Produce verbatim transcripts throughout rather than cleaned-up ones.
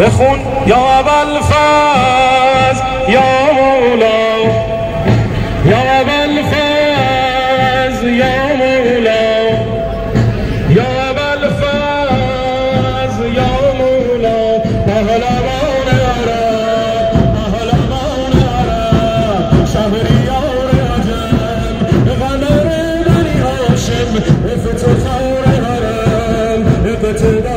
بخون یا ابوالفضل یا مولا، یا ابوالفضل یا مولا، یا ابوالفضل یا مولا، پهلوان عرب، پهلوان عرب، شهریار عجم، قمر بنی هاشم، افتخار حرم، اقتدا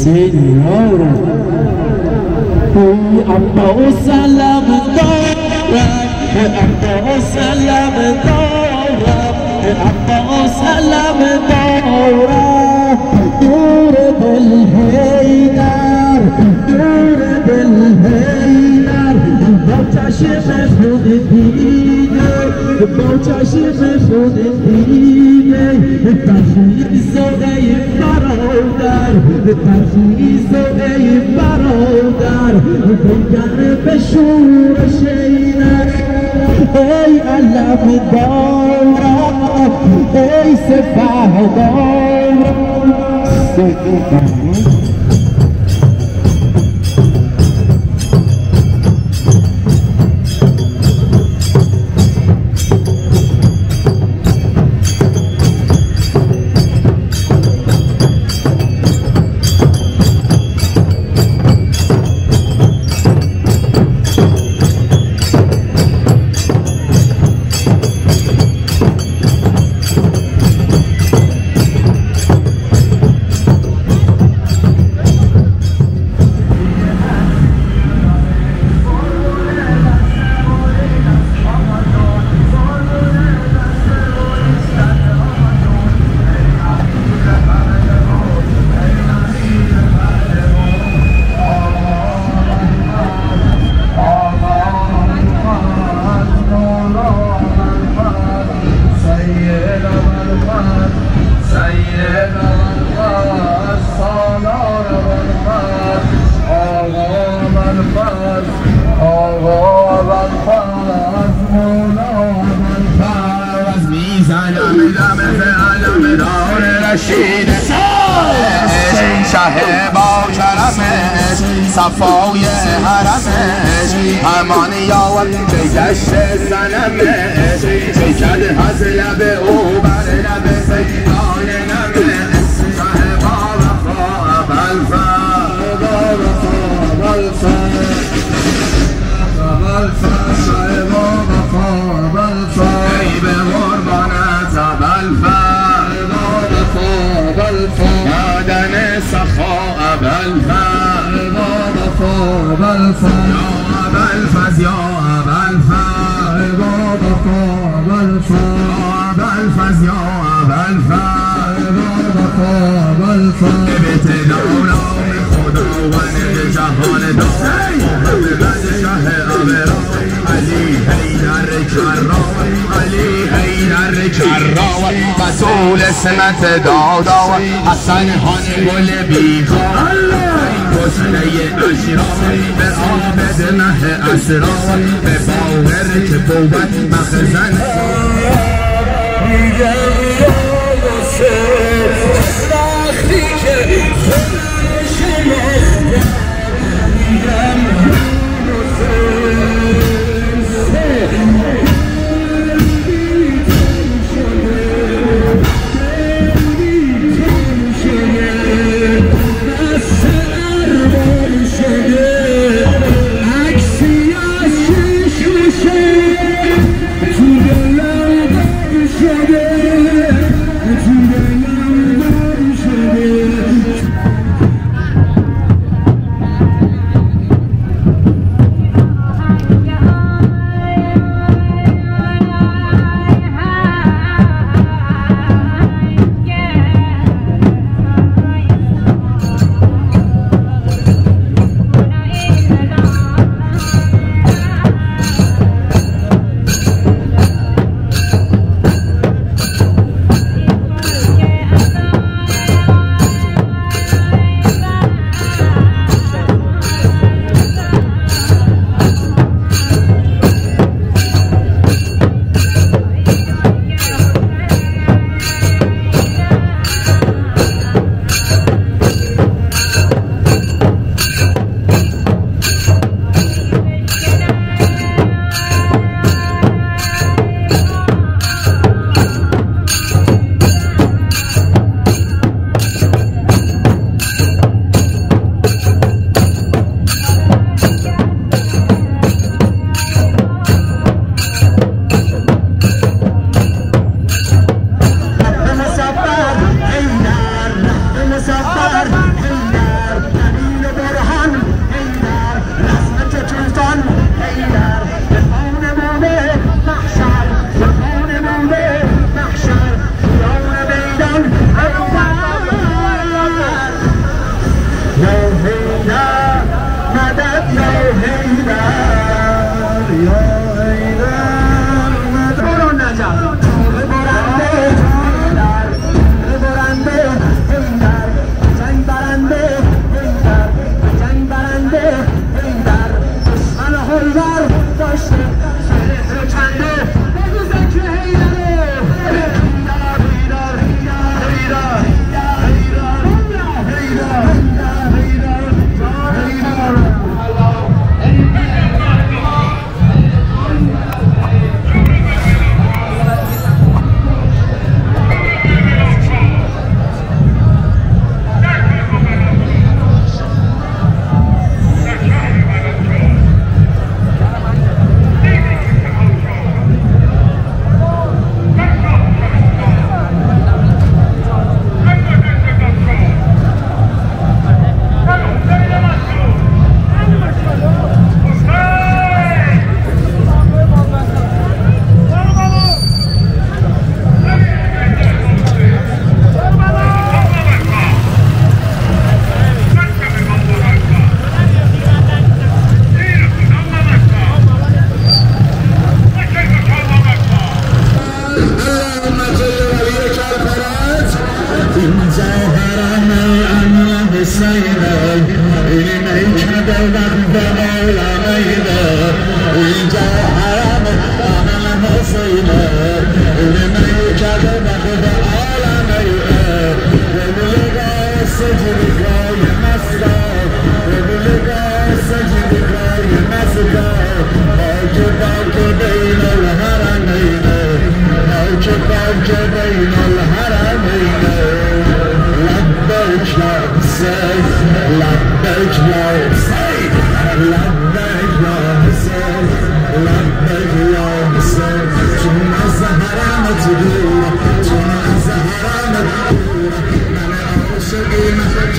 Senhor, o amor salam dora, o amor salam dora, o amor salam dora, nur del heydar, nur del heydar, baltaşı mefhud dine, baltaşı mefhud dine, taşıyı zodayı برادر ترخیص ای برادر بنگر به شور شیرش ای علم دارم ای سفه دارم سفه شه با کرمش صفای حرمش همان یاوری بگشت سلمش چکد از لب او بر لب سیدان نمش شه با وفا ابوالفضل با وفا ابوالفضل شه با وفا ابوالفضل ای به قربانت ابوالفضل سخا ابوالفضل بابا ابوالفضل یا ابوالفضل بابا ابوالفضل یا ابوالفضل بابا ابوالفضل دوان جهان دام محمد شه آوران علی حیدر کرا علی حیدر کرا رسول سمت دادا حسن هان گل بیخا حسنه اشرا به آبد مه اسرا به باور که بود مخزن دیگه یادشه وقتی که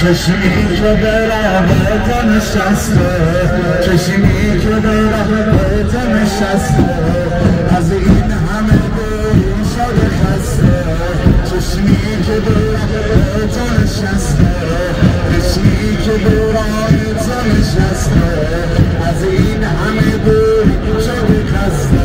چشمی که به راه نشسته، چشمی که به راه نشسته، از این همه دل شده خسته، چشمی که به راه نشسته، چشمی که به راه نشسته، از این همه دل شده خسته.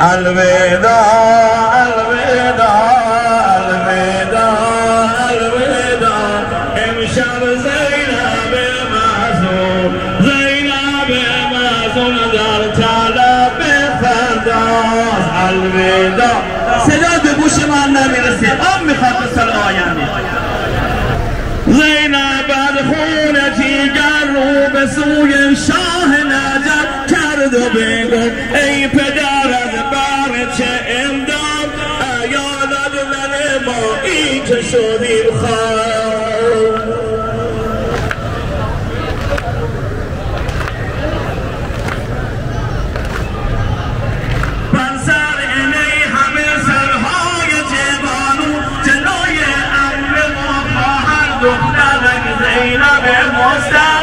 الودا الودا الودا الودا امشب زینب معزول زینب معزول در طلب فرداست الودا. صدا به گوش من نمیرسه، آم میخواد به سال آینده. زینب از خون جیگر رو به سوی شاه نجف کرد و بگو ای پدر شدیم خواه بر سر اینه همه سرهای جبانو جلوی امر ما خواهر دختر زینب مستر